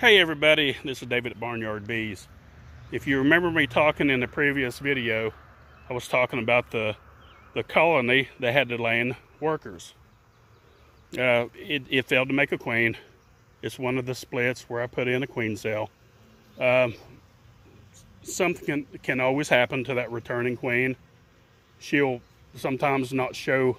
Hey everybody, this is David at Barnyard Bees. If you remember me talking in the previous video, I was talking about the colony that had to land workers. It failed to make a queen. It's one of the splits where I put in a queen cell. Something can always happen to that returning queen. She'll sometimes not show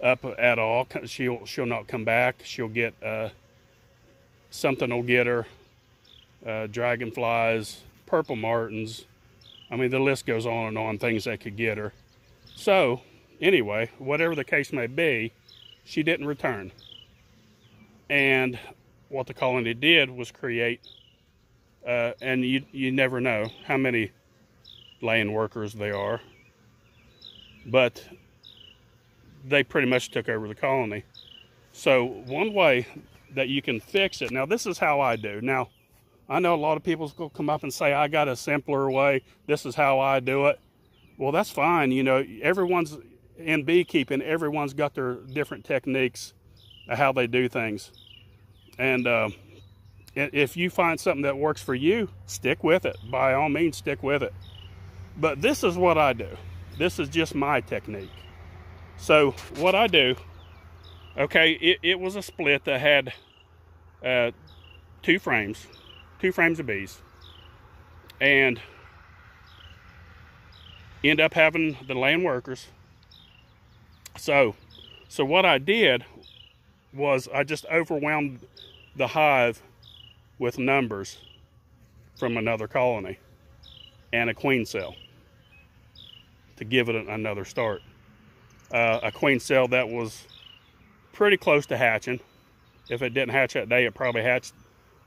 up at all. She'll not come back. She'll get something will get her, dragonflies, purple martins. I mean, the list goes on and on, things that could get her. So anyway, whatever the case may be, she didn't return. And what the colony did was create, and you never know how many laying workers they are, but they pretty much took over the colony. So one way that you can fix it. Now, this is how I do. Now, I know a lot of people's gonna come up and say, I got a simpler way. This is how I do it. Well, that's fine. You know, everyone's in beekeeping, everyone's got their different techniques of how they do things. And if you find something that works for you, stick with it. By all means, stick with it. But this is what I do. This is just my technique. So what I do, okay, it was a split that had two frames of bees, and end up having the laying workers. So what I did was I just overwhelmed the hive with numbers from another colony and a queen cell to give it another start. A queen cell that was pretty close to hatching. If it didn't hatch that day, it probably hatched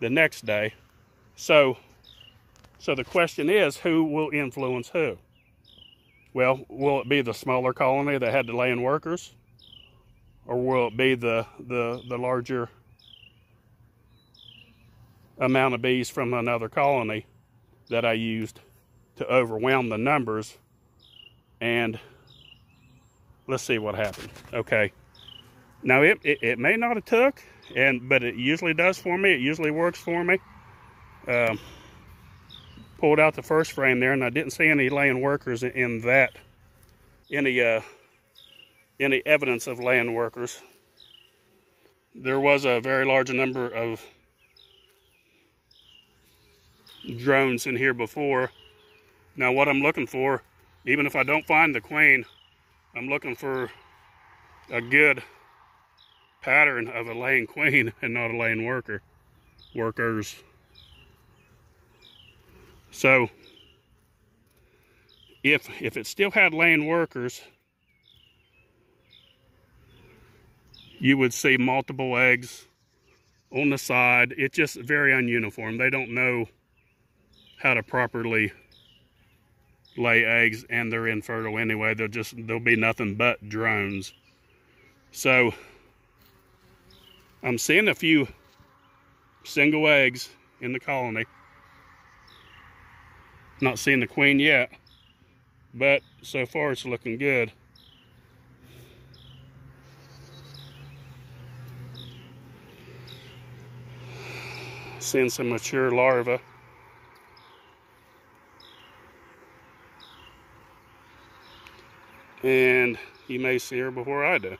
the next day. So the question is, who will influence who? Well, will it be the smaller colony that had the laying workers, or will it be the larger amount of bees from another colony that I used to overwhelm the numbers? And let's see what happened. Okay. Now, it may not have took, but it usually does for me. It usually works for me. Pulled out the first frame there, and I didn't see any laying workers in that, any evidence of laying workers. There was a very large number of drones in here before. Now, what I'm looking for, even if I don't find the queen, I'm looking for a good pattern of a laying queen and not a laying workers. So if it still had laying workers, you would see multiple eggs on the side. It's just very ununiform. They don't know how to properly lay eggs, and they're infertile anyway. There'll be nothing but drones. So I'm seeing a few single eggs in the colony. Not seeing the queen yet, but so far it's looking good. Seeing some mature larvae. And you may see her before I do.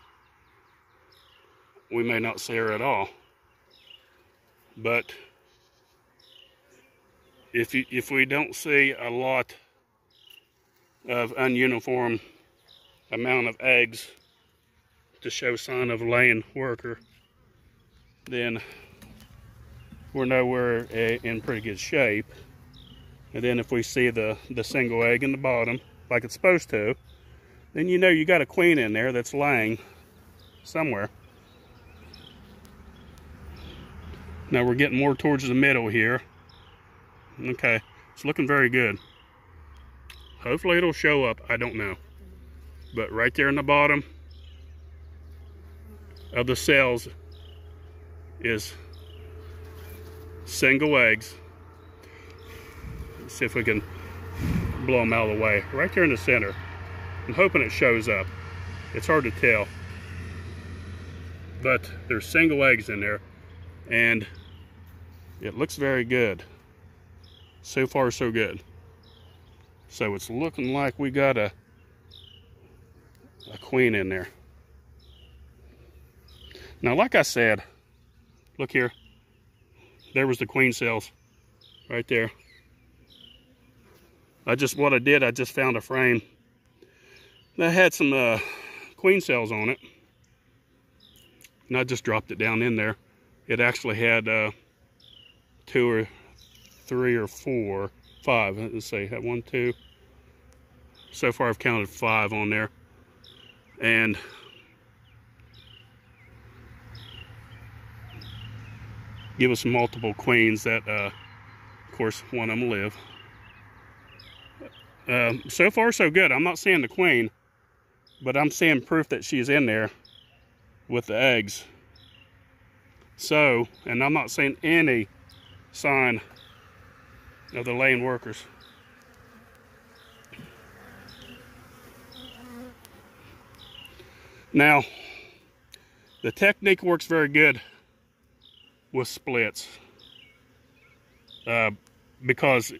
We may not see her at all, but if we don't see a lot of ununiform amount of eggs to show sign of laying worker, then we're nowhere in pretty good shape. And then if we see the single egg in the bottom like it's supposed to, then you know you got a queen in there that's laying somewhere. Now we're getting more towards the middle here. Okay, it's looking very good. Hopefully it'll show up, I don't know. But right there in the bottom of the cells is single eggs. Let's see if we can blow them out of the way. Right there in the center. I'm hoping it shows up. It's hard to tell. But there's single eggs in there. And It looks very good. So far, so good. So it's looking like we got a queen in there. Now, like I said, look here. There was the queen cells right there. What I did, I just found a frame that had some queen cells on it, and I just dropped it down in there. It actually had 2 or 3 or 4, 5. Let's see, had 1, 2. So far, I've counted 5 on there, and give us multiple queens that, of course, one of them live. So far, so good. I'm not seeing the queen, but I'm seeing proof that she's in there with the eggs. So, and I'm not seeing any sign of the laying workers. Now, the technique works very good with splits because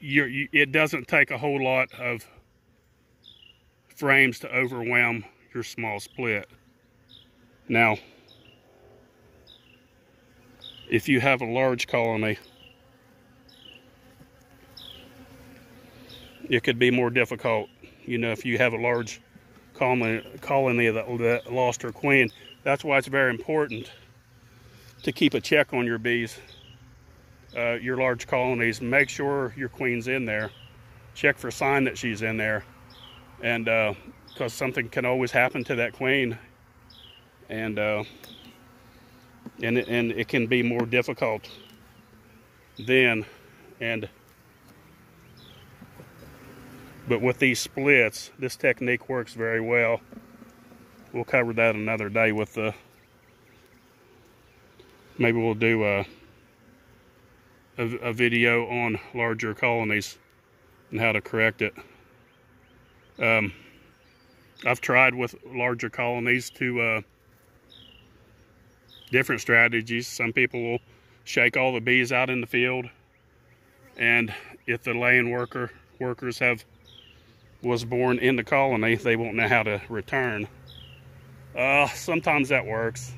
it doesn't take a whole lot of frames to overwhelm your small split. Now, if you have a large colony, it could be more difficult. You know, if you have a large colony that lost her queen, that's why it's very important to keep a check on your bees. Your large colonies, make sure your queen's in there, check for a sign that she's in there, and because something can always happen to that queen, and it can be more difficult then. And but with these splits, this technique works very well. We'll cover that another day with the, maybe we'll do a video on larger colonies and how to correct it. I've tried with larger colonies to different strategies. Some people will shake all the bees out in the field, and if the laying workers was born in the colony, they won't know how to return. Sometimes that works,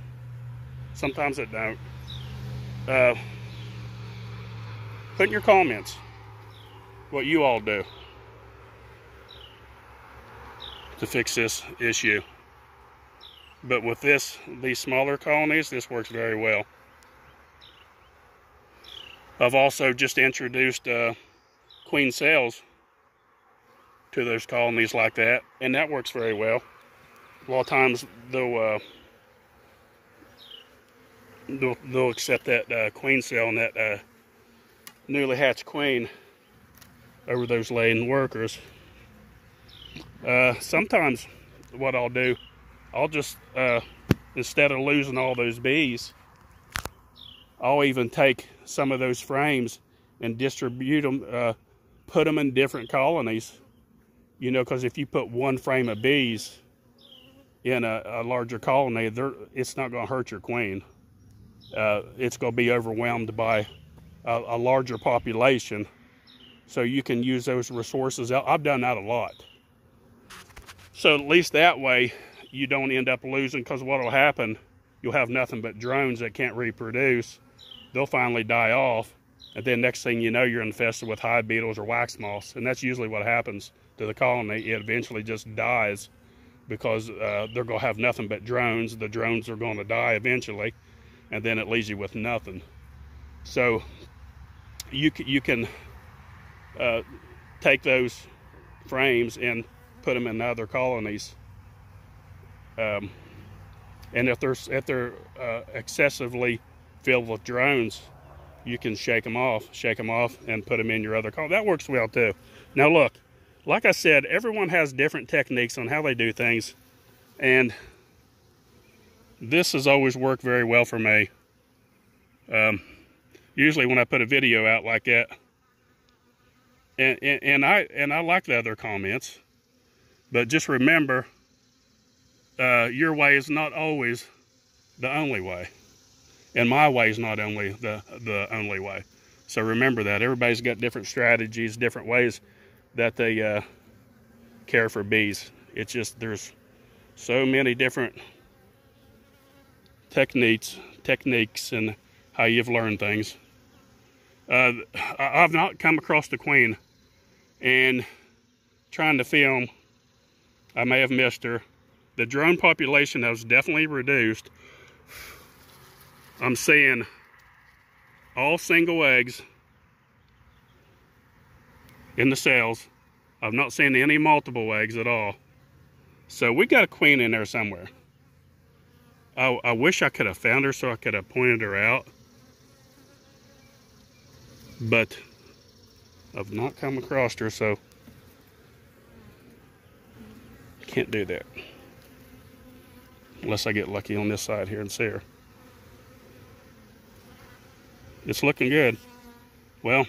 sometimes it don't. Put in your comments what you all do to fix this issue. But with these smaller colonies, this works very well. I've also just introduced queen cells to those colonies like that, and that works very well. A lot of times they'll accept that queen cell and that newly hatched queen over those laying workers. Sometimes what I'll do, I'll just instead of losing all those bees, I'll even take some of those frames and distribute them, put them in different colonies, you know, because if you put one frame of bees in a larger colony, it's not going to hurt your queen. It's going to be overwhelmed by a larger population, so you can use those resources. I've done that a lot, so at least that way you don't end up losing, because what will happen, you'll have nothing but drones that can't reproduce. They'll finally die off, and then next thing you know, you're infested with hive beetles or wax moths, and that's usually what happens to the colony. It eventually just dies because they're going to have nothing but drones. The drones are going to die eventually, and then it leaves you with nothing. So you can take those frames and put them in other colonies, and if they're excessively filled with drones, you can shake them off and put them in your other colony. That works well too. Now look, like I said, everyone has different techniques on how they do things, and this has always worked very well for me. Usually when I put a video out like that, and I like the other comments, but just remember, your way is not always the only way. And my way is not only the only way. So remember that. Everybody's got different strategies, different ways that they care for bees. It's just there's so many different techniques and how you've learned things. I've not come across the queen, and trying to film, I may have missed her. The drone population has definitely reduced. I'm seeing all single eggs in the cells. I've not seen any multiple eggs at all. So we got a queen in there somewhere. I wish I could have found her so I could have pointed her out. But I've not come across her, so can't do that. Unless I get lucky on this side here and see her. It's looking good. Well,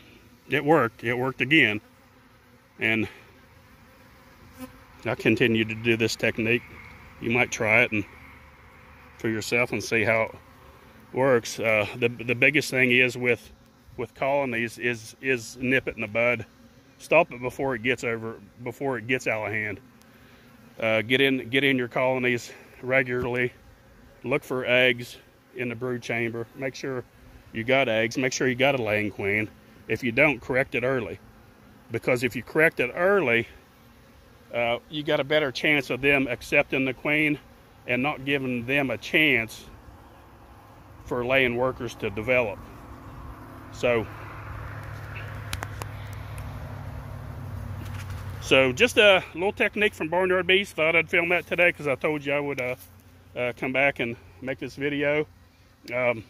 it worked. It worked again. And I continue to do this technique. You might try it and for yourself and see how it works. The biggest thing is with colonies is nip it in the bud. Stop it before it gets out of hand. Get in your colonies regularly. Look for eggs in the brood chamber. Make sure you got eggs. Make sure you got a laying queen. If you don't, correct it early, because if you correct it early, you got a better chance of them accepting the queen and not giving them a chance for laying workers to develop. So just a little technique from Barnyard Beast. Thought I'd film that today because I told you I would come back and make this video. I'm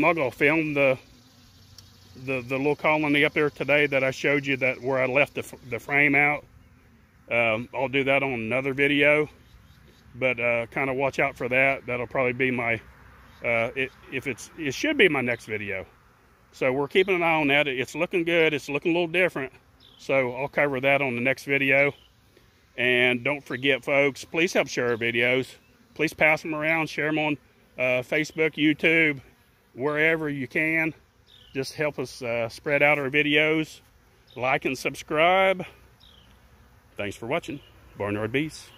not gonna film the little colony up there today that I showed you, that where I left the frame out. I'll do that on another video, but kind of watch out for that. That'll probably be my it should be my next video. So we're keeping an eye on that. It's looking good. It's looking a little different. So I'll cover that on the next video. And don't forget, folks, please help share our videos. Please pass them around. Share them on Facebook, YouTube, wherever you can. Just help us spread out our videos. Like and subscribe. Thanks for watching. Barnyard Beast.